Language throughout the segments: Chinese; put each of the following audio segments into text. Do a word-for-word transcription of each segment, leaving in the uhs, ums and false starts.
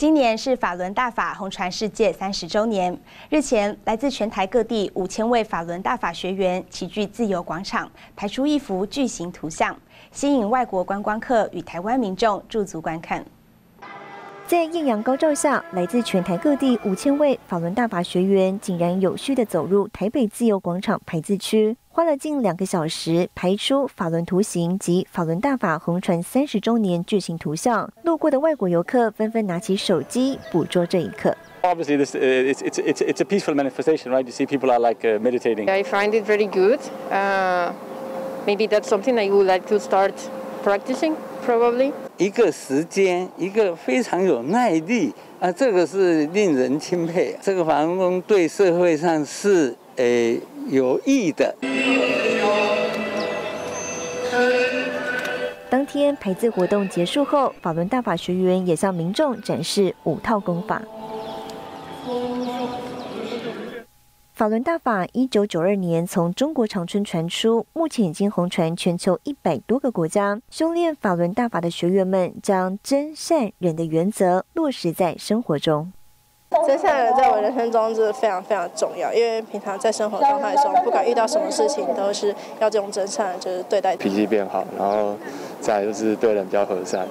今年是法轮大法红传世界三十周年。日前，来自全台各地五千位法轮大法学员齐聚自由广场，排出一幅巨型图像，吸引外国观光客与台湾民众驻足观看。 在艳阳高照下，来自全台各地五千位法轮大法学员井然有序地走入台北自由广场牌子区，花了近两个小时排出法轮图形及法轮大法红传三十周年巨型图像。路过的外国游客纷纷拿起手机捕捉这一刻。 Obviously, this, uh, it's, it's, it's, it's a peaceful manifestation, right? You see, people are like uh, meditating. I find it very good. Uh, maybe that's something I would like to start practicing. Probably. 一个时间，一个非常有耐力啊，这个是令人钦佩。这个法轮功对社会上是诶有益的。当天排字活动结束后，法轮大法学员也向民众展示五套功法。 法轮大法一九九二年从中国长春传出，目前已经红传全球一百多个国家。修炼法轮大法的学员们将真善忍的原则落实在生活中。真善忍在我人生中是非常非常重要，因为平常在生活状态中，不管遇到什么事情，都是要用真善忍，就是对待脾气变好，然后再就是对人比较和善，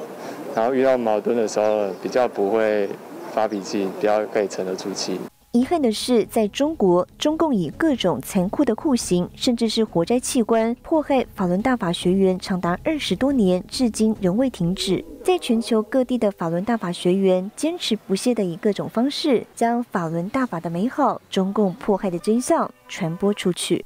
然后遇到矛盾的时候比较不会发脾气，比较可以沉得住气。 遗憾的是，在中国，中共以各种残酷的酷刑，甚至是活摘器官，迫害法轮大法学员长达二十多年，至今仍未停止。在全球各地的法轮大法学员坚持不懈地以各种方式，将法轮大法的美好、中共迫害的真相传播出去。